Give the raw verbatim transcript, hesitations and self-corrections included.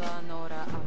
Eleonora